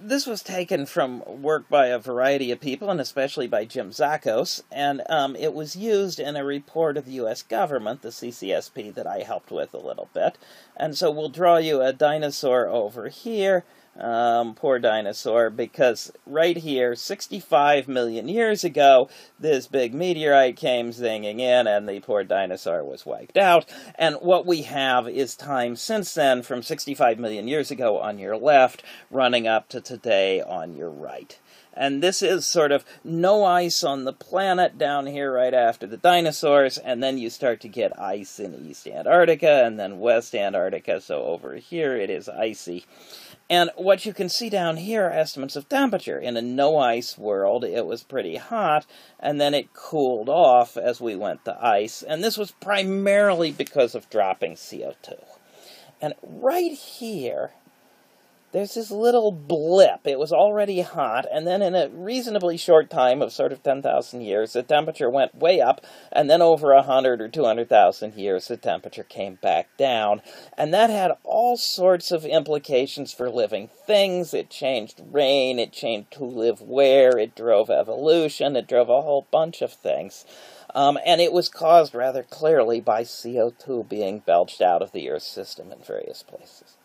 This was taken from work by a variety of people, and especially by Jim Zachos, and it was used in a report of the U.S. government, the CCSP, that I helped with a little bit. And so we'll draw you a dinosaur over here, poor dinosaur, because right here, 65 million years ago, this big meteorite came zinging in, and the poor dinosaur was wiped out. And what we have is time since then, from 65 million years ago on your left, running up to today on your right. And this is sort of no ice on the planet down here right after the dinosaurs, and then you start to get ice in East Antarctica and then West Antarctica, so over here it is icy. And what you can see down here are estimates of temperature. In a no-ice world, it was pretty hot, and then it cooled off as we went to ice, and this was primarily because of dropping CO2. And right here, there's this little blip. It was already hot, and then in a reasonably short time of sort of 10,000 years, the temperature went way up, and then over 100 or 200,000 years, the temperature came back down. And that had all sorts of implications for living things. It changed rain, it changed who lived where, it drove evolution, it drove a whole bunch of things. And it was caused rather clearly by CO2 being belched out of the Earth's system in various places.